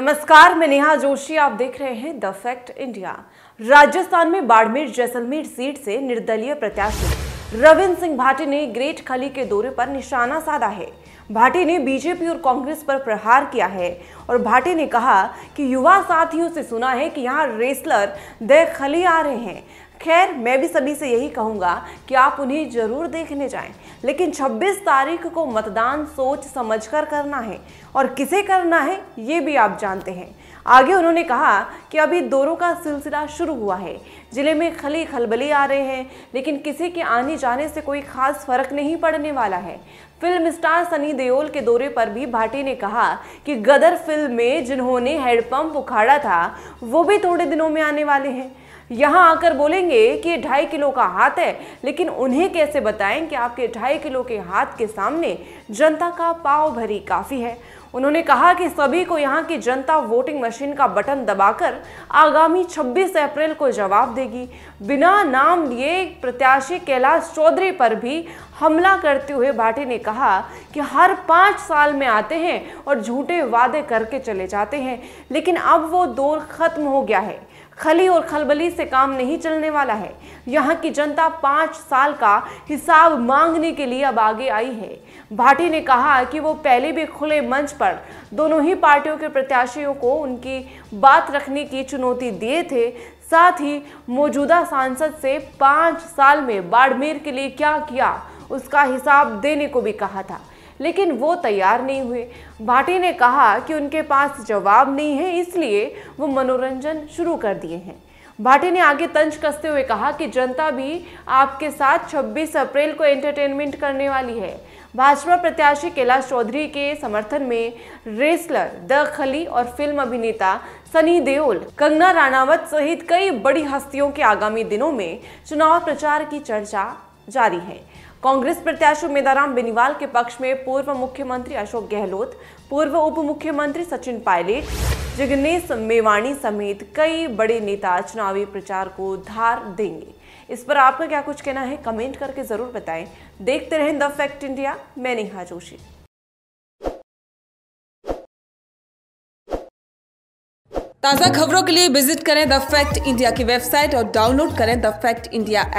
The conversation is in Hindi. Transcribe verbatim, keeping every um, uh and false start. नमस्कार, मैं नेहा जोशी, आप देख रहे हैं द फैक्ट इंडिया। राजस्थान में बाड़मेर जैसलमेर सीट से निर्दलीय प्रत्याशी रविंद्र सिंह भाटी ने ग्रेट खली के दौरे पर निशाना साधा है। भाटी ने बीजेपी और कांग्रेस पर प्रहार किया है और भाटी ने कहा कि युवा साथियों से सुना है कि यहाँ रेसलर द खली आ रहे हैं। खैर, मैं भी सभी से यही कहूँगा कि आप उन्हें जरूर देखने जाएं, लेकिन छब्बीस तारीख को मतदान सोच समझकर करना है और किसे करना है ये भी आप जानते हैं। आगे उन्होंने कहा कि अभी दौरों का सिलसिला शुरू हुआ है, जिले में खली खलबली आ रहे हैं, लेकिन किसी के आने जाने से कोई खास फर्क नहीं पड़ने वाला है। फिल्म स्टार सनी देओल के दौरे पर भी भाटी ने कहा कि गदर फिल्म में जिन्होंने हैंडपम्प उखाड़ा था वो भी थोड़े दिनों में आने वाले हैं। यहाँ आकर बोलेंगे कि ये ढाई किलो का हाथ है, लेकिन उन्हें कैसे बताएं कि आपके ढाई किलो के हाथ के सामने जनता का पाव भरी काफ़ी है। उन्होंने कहा कि सभी को यहाँ की जनता वोटिंग मशीन का बटन दबाकर आगामी छब्बीस अप्रैल को जवाब देगी। बिना नाम लिए प्रत्याशी कैलाश चौधरी पर भी हमला करते हुए भाटी ने कहा कि हर पाँच साल में आते हैं और झूठे वादे करके चले जाते हैं, लेकिन अब वो दौर खत्म हो गया है। खली और खलबली से काम नहीं चलने वाला है। यहाँ की जनता पाँच साल का हिसाब मांगने के लिए अब आगे आई है। भाटी ने कहा कि वो पहले भी खुले मंच पर दोनों ही पार्टियों के प्रत्याशियों को उनकी बात रखने की चुनौती दिए थे। साथ ही मौजूदा सांसद से पाँच साल में बाड़मेर के लिए क्या किया उसका हिसाब देने को भी कहा था, लेकिन वो तैयार नहीं हुए। भाटी ने कहा कि उनके पास जवाब नहीं है, इसलिए वो मनोरंजन शुरू कर दिए हैं। भाटी ने आगे तंज कसते हुए कहा कि जनता भी आपके साथ छब्बीस अप्रैल को एंटरटेनमेंट करने वाली है। भाजपा प्रत्याशी कैलाश चौधरी के समर्थन में रेसलर द खली और फिल्म अभिनेता सनी देओल, कंगना राणावत सहित कई बड़ी हस्तियों के आगामी दिनों में चुनाव प्रचार की चर्चा जारी है। कांग्रेस प्रत्याशी उम्मेदाराम बेनीवाल के पक्ष में पूर्व मुख्यमंत्री अशोक गहलोत, पूर्व उप मुख्यमंत्री सचिन पायलट, जिग्नेश मेवाणी समेत कई बड़े नेता चुनावी प्रचार को धार देंगे। इस पर आपका क्या कुछ कहना है, कमेंट करके जरूर बताएं। देखते रहें द फैक्ट इंडिया। मैं नेहा जोशी। ताज़ा खबरों के लिए विजिट करें द फैक्ट इंडिया की वेबसाइट और डाउनलोड करें द फैक्ट इंडिया ऐप।